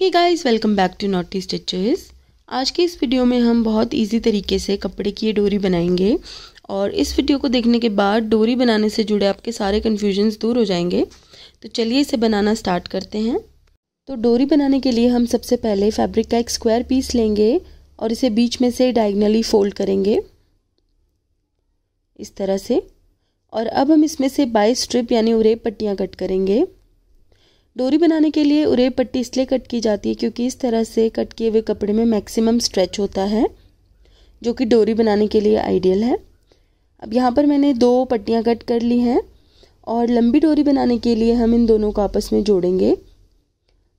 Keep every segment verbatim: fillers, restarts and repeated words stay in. Hey guys, welcome back to naughty stitches. आज के इस वीडियो में हम बहुत इजी तरीके से कपड़े की ये डोरी बनाएंगे और इस वीडियो को देखने के बाद डोरी बनाने से जुड़े आपके सारे कन्फ्यूजन्स दूर हो जाएंगे। तो चलिए इसे बनाना स्टार्ट करते हैं। तो डोरी बनाने के लिए हम सबसे पहले फैब्रिक का एक स्क्वायर पीस लेंगे और इसे बीच में से डायगनली फोल्ड करेंगे इस तरह से। और अब हम इसमें से बाईस स्ट्रिप यानी उरेब पट्टियाँ कट करेंगे। डोरी बनाने के लिए उरेब पट्टी इसलिए कट की जाती है क्योंकि इस तरह से कट किए हुए कपड़े में मैक्सिमम स्ट्रेच होता है, जो कि डोरी बनाने के लिए आइडियल है। अब यहाँ पर मैंने दो पट्टियाँ कट कर ली हैं और लंबी डोरी बनाने के लिए हम इन दोनों को आपस में जोड़ेंगे।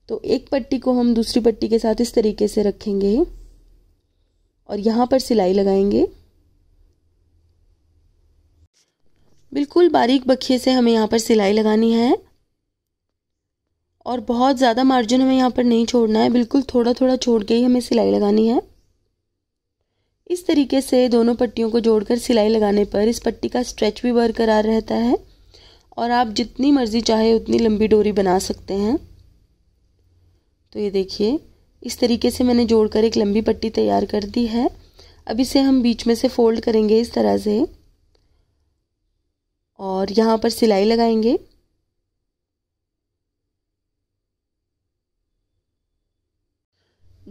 तो एक पट्टी को हम दूसरी पट्टी के साथ इस तरीके से रखेंगे और यहाँ पर सिलाई लगाएंगे। बिल्कुल बारीक बखिए से हमें यहाँ पर सिलाई लगानी है और बहुत ज़्यादा मार्जिन हमें यहाँ पर नहीं छोड़ना है, बिल्कुल थोड़ा थोड़ा छोड़ के ही हमें सिलाई लगानी है। इस तरीके से दोनों पट्टियों को जोड़कर सिलाई लगाने पर इस पट्टी का स्ट्रेच भी बरकरार रहता है और आप जितनी मर्जी चाहे उतनी लंबी डोरी बना सकते हैं। तो ये देखिए, इस तरीके से मैंने जोड़कर एक लंबी पट्टी तैयार कर दी है। अब इसे हम बीच में से फोल्ड करेंगे इस तरह से और यहाँ पर सिलाई लगाएंगे।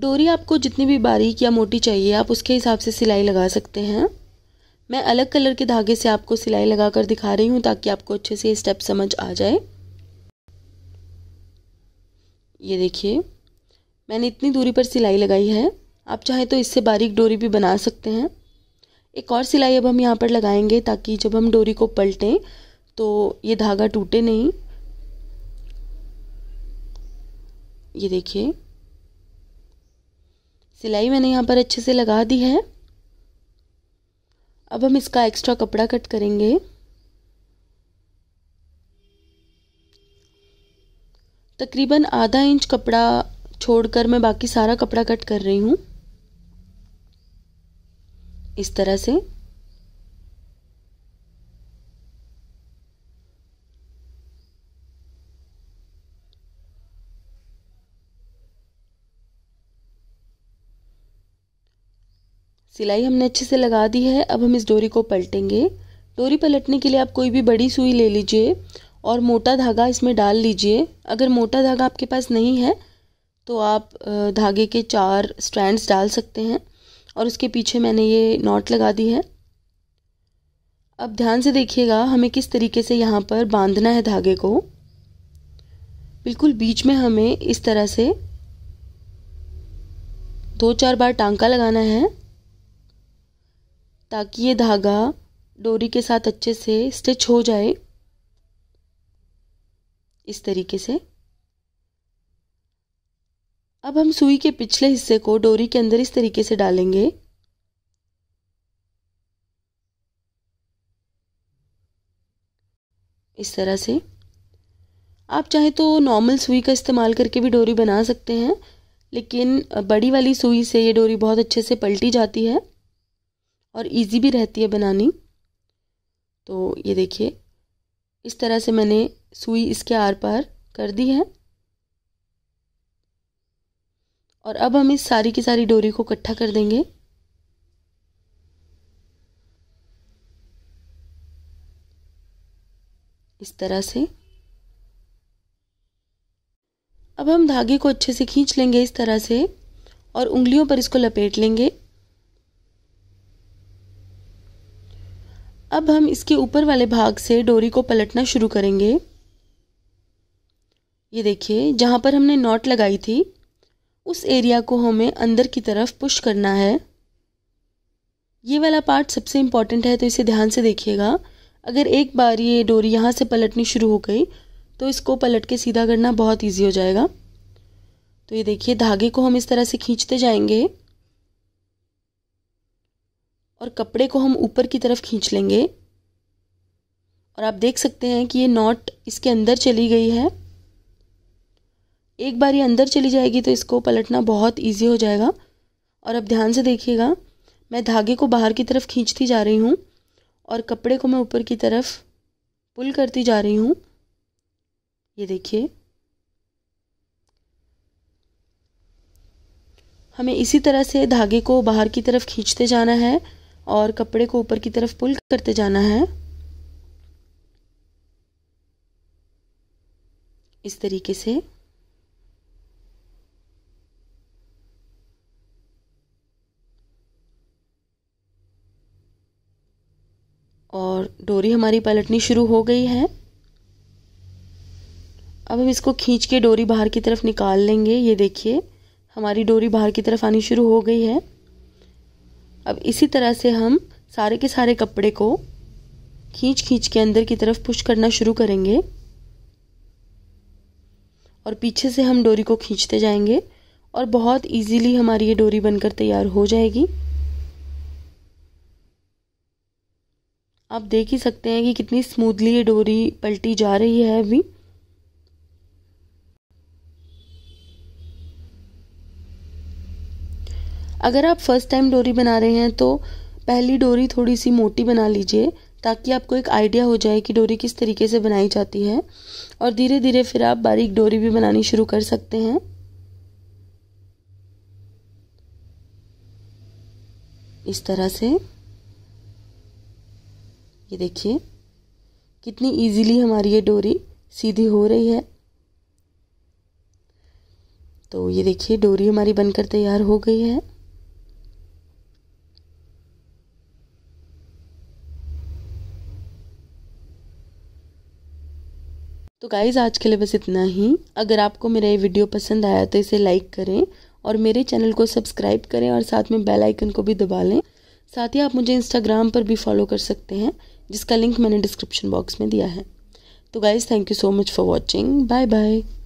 डोरी आपको जितनी भी बारीक या मोटी चाहिए आप उसके हिसाब से सिलाई लगा सकते हैं। मैं अलग कलर के धागे से आपको सिलाई लगा कर दिखा रही हूँ ताकि आपको अच्छे से ये स्टेप समझ आ जाए। ये देखिए, मैंने इतनी दूरी पर सिलाई लगाई है। आप चाहे तो इससे बारीक डोरी भी बना सकते हैं। एक और सिलाई अब हम यहाँ पर लगाएंगे ताकि जब हम डोरी को पलटें तो ये धागा टूटे नहीं। ये देखिए, सिलाई मैंने यहाँ पर अच्छे से लगा दी है। अब हम इसका एक्स्ट्रा कपड़ा कट करेंगे। तकरीबन आधा इंच कपड़ा छोड़कर मैं बाकी सारा कपड़ा कट कर रही हूँ इस तरह से। सिलाई हमने अच्छे से लगा दी है। अब हम इस डोरी को पलटेंगे। डोरी पलटने के लिए आप कोई भी बड़ी सुई ले लीजिए और मोटा धागा इसमें डाल लीजिए। अगर मोटा धागा आपके पास नहीं है तो आप धागे के चार स्ट्रैंड्स डाल सकते हैं और उसके पीछे मैंने ये नॉट लगा दी है। अब ध्यान से देखिएगा हमें किस तरीके से यहाँ पर बांधना है धागे को। बिल्कुल बीच में हमें इस तरह से दो चार बार टांका लगाना है ताकि ये धागा डोरी के साथ अच्छे से स्टिच हो जाए इस तरीके से। अब हम सुई के पिछले हिस्से को डोरी के अंदर इस तरीके से डालेंगे। इस तरह से आप चाहे तो नॉर्मल सुई का इस्तेमाल करके भी डोरी बना सकते हैं, लेकिन बड़ी वाली सुई से ये डोरी बहुत अच्छे से पलटी जाती है और इजी भी रहती है बनानी। तो ये देखिए, इस तरह से मैंने सुई इसके आर पार कर दी है और अब हम इस सारी की सारी डोरी को इकट्ठा कर देंगे। इस तरह से अब हम धागे को अच्छे से खींच लेंगे इस तरह से और उंगलियों पर इसको लपेट लेंगे। अब हम इसके ऊपर वाले भाग से डोरी को पलटना शुरू करेंगे। ये देखिए, जहाँ पर हमने नॉट लगाई थी उस एरिया को हमें अंदर की तरफ पुश करना है। ये वाला पार्ट सबसे इम्पॉर्टेंट है तो इसे ध्यान से देखिएगा। अगर एक बार ये डोरी यहाँ से पलटनी शुरू हो गई तो इसको पलट के सीधा करना बहुत ईजी हो जाएगा। तो ये देखिए, धागे को हम इस तरह से खींचते जाएंगे और कपड़े को हम ऊपर की तरफ खींच लेंगे और आप देख सकते हैं कि ये नॉट इसके अंदर चली गई है। एक बार ये अंदर चली जाएगी तो इसको पलटना बहुत इजी हो जाएगा। और अब ध्यान से देखिएगा, मैं धागे को बाहर की तरफ खींचती जा रही हूँ और कपड़े को मैं ऊपर की तरफ पुल करती जा रही हूँ। ये देखिए, हमें इसी तरह से धागे को बाहर की तरफ खींचते जाना है और कपड़े को ऊपर की तरफ पुल करते जाना है। इस तरीके से और डोरी हमारी पलटनी शुरू हो गई है। अब हम इसको खींच के डोरी बाहर की तरफ निकाल लेंगे। ये देखिए हमारी डोरी बाहर की तरफ आनी शुरू हो गई है। अब इसी तरह से हम सारे के सारे कपड़े को खींच खींच के अंदर की तरफ पुश करना शुरू करेंगे और पीछे से हम डोरी को खींचते जाएंगे और बहुत इजीली हमारी ये डोरी बनकर तैयार हो जाएगी। आप देख ही सकते हैं कि कितनी स्मूथली ये डोरी पलटी जा रही है अभी। अगर आप फर्स्ट टाइम डोरी बना रहे हैं तो पहली डोरी थोड़ी सी मोटी बना लीजिए ताकि आपको एक आइडिया हो जाए कि डोरी किस तरीके से बनाई जाती है और धीरे धीरे फिर आप बारीक डोरी भी बनानी शुरू कर सकते हैं। इस तरह से ये देखिए कितनी इजीली हमारी ये डोरी सीधी हो रही है। तो ये देखिए डोरी हमारी बनकर तैयार हो गई है। तो गाइज आज के लिए बस इतना ही। अगर आपको मेरा ये वीडियो पसंद आया तो इसे लाइक करें और मेरे चैनल को सब्सक्राइब करें और साथ में बेल आइकन को भी दबा लें। साथ ही आप मुझे इंस्टाग्राम पर भी फॉलो कर सकते हैं जिसका लिंक मैंने डिस्क्रिप्शन बॉक्स में दिया है। तो guys thank you so much for watching. Bye bye.